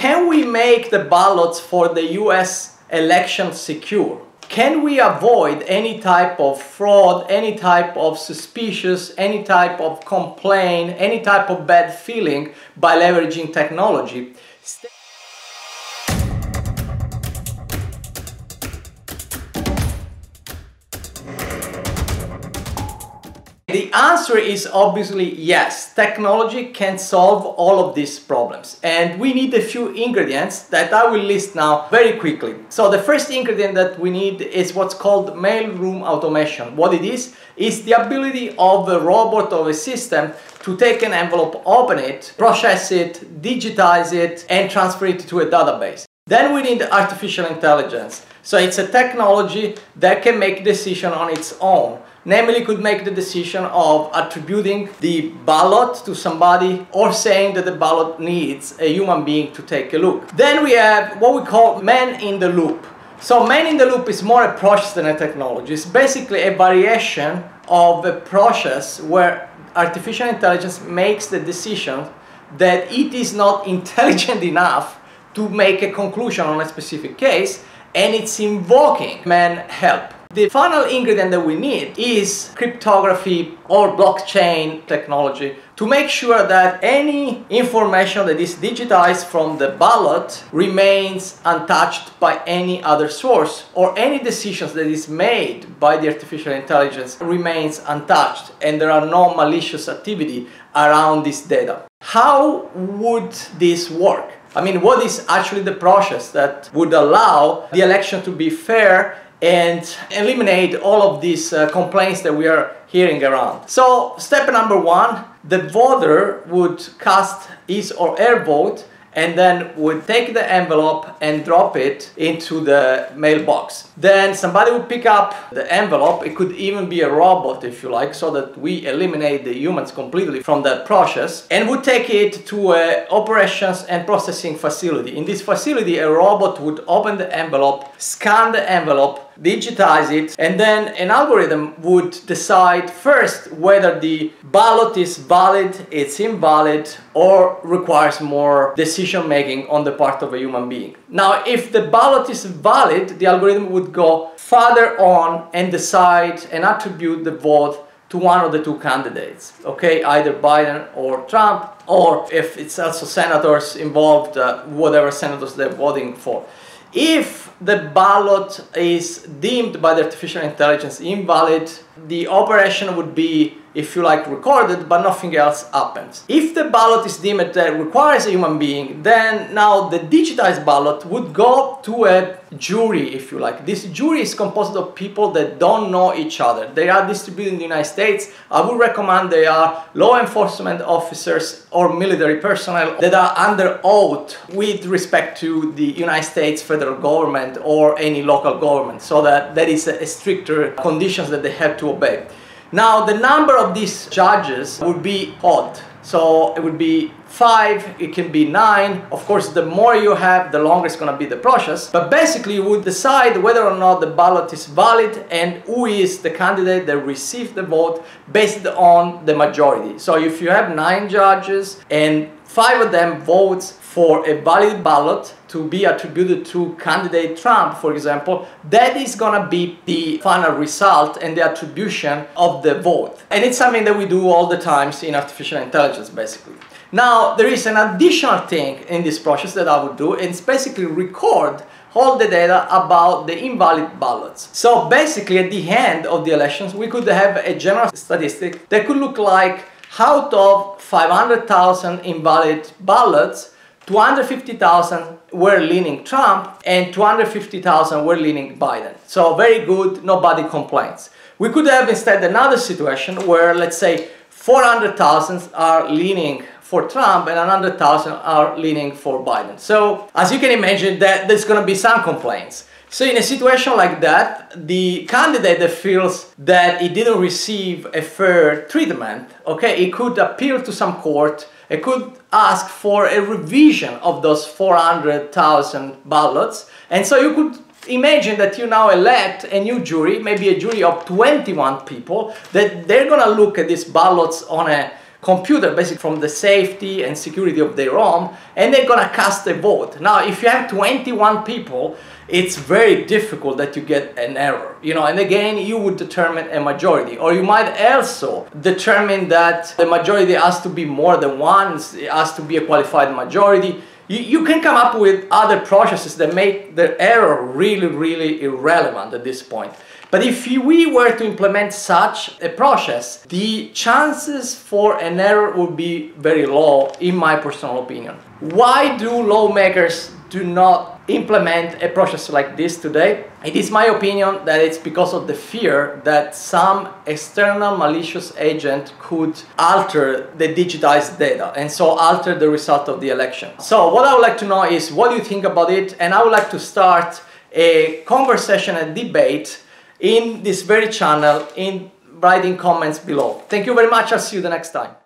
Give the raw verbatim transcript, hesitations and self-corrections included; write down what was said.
Can we make the ballots for the U S election secure? Can we avoid any type of fraud, any type of suspicious, any type of complaint, any type of bad feeling by leveraging technology? The answer is obviously yes. Technology can solve all of these problems, and we need a few ingredients that I will list now very quickly. So the first ingredient that we need is what's called mailroom automation. What it is, is the ability of a robot or a system to take an envelope, open it, process it, digitize it, and transfer it to a database. Then we need artificial intelligence. So it's a technology that can make decision on its own. Namely, could make the decision of attributing the ballot to somebody or saying that the ballot needs a human being to take a look. Then we have what we call man in the loop. So man in the loop is more a process than a technology. It's basically a variation of a process where artificial intelligence makes the decision that it is not intelligent enough to make a conclusion on a specific case, and it's invoking man help. The final ingredient that we need is cryptography or blockchain technology to make sure that any information that is digitized from the ballot remains untouched by any other source, or any decisions that is made by the artificial intelligence remains untouched and there are no malicious activity around this data. How would this work? I mean, what is actually the process that would allow the election to be fair and eliminate all of these uh, complaints that we are hearing around? So step number one, the voter would cast his or her vote and then would take the envelope and drop it into the mailbox. Then somebody would pick up the envelope. It could even be a robot, if you like, so that we eliminate the humans completely from that process, and would take it to an operations and processing facility. In this facility, a robot would open the envelope, scan the envelope, digitize it, and then an algorithm would decide first whether the ballot is valid, it's invalid, or requires more decision making on the part of a human being. Now, if the ballot is valid, the algorithm would go further on and decide and attribute the vote to one of the two candidates, okay, either Biden or Trump, or if it's also senators involved, uh, whatever senators they're voting for. If the ballot is deemed by the artificial intelligence invalid, the operation would be, if you like, recorded, but nothing else happens. If the ballot is deemed that requires a human being, then now the digitized ballot would go to a jury, if you like. This jury is composed of people that don't know each other. They are distributed in the United States. I would recommend they are law enforcement officers or military personnel that are under oath with respect to the United States federal government or any local government, so that that is a stricter conditions that they have to obey. Now, the number of these judges would be odd, so it would be five, it can be nine. Of course, the more you have, the longer it's going to be the process, but basically you would decide whether or not the ballot is valid and who is the candidate that received the vote based on the majority. So if you have nine judges and five of them votes for a valid ballot to be attributed to candidate Trump, for example, that is gonna be the final result and the attribution of the vote. And it's something that we do all the times in artificial intelligence, basically. Now, there is an additional thing in this process that I would do, and it's basically record all the data about the invalid ballots. So basically, at the end of the elections, we could have a general statistic that could look like, out of five hundred thousand invalid ballots, two hundred fifty thousand were leaning Trump and two hundred fifty thousand were leaning Biden. So very good, nobody complains. We could have instead another situation where, let's say, four hundred thousand are leaning for Trump and one hundred thousand are leaning for Biden. So as you can imagine, that there's going to be some complaints. So in a situation like that, the candidate that feels that he didn't receive a fair treatment, okay, he could appeal to some court, he could ask for a revision of those four hundred thousand ballots. And so you could imagine that you now elect a new jury, maybe a jury of twenty-one people, that they're gonna look at these ballots on a computer basically from the safety and security of their home, and they're gonna cast a vote. Now, if you have twenty-one people, it's very difficult that you get an error, you know, and again, you would determine a majority, or you might also determine that the majority has to be more than one, it has to be a qualified majority. You, you can come up with other processes that make the error really, really irrelevant at this point. But if we were to implement such a process, the chances for an error would be very low, in my personal opinion. Why do lawmakers do not implement a process like this today? It is my opinion that it's because of the fear that some external malicious agent could alter the digitized data and so alter the result of the election. So what I would like to know is what do you think about it, and I would like to start a conversation and debate in this very channel in writing comments below. Thank you very much. I'll see you the next time.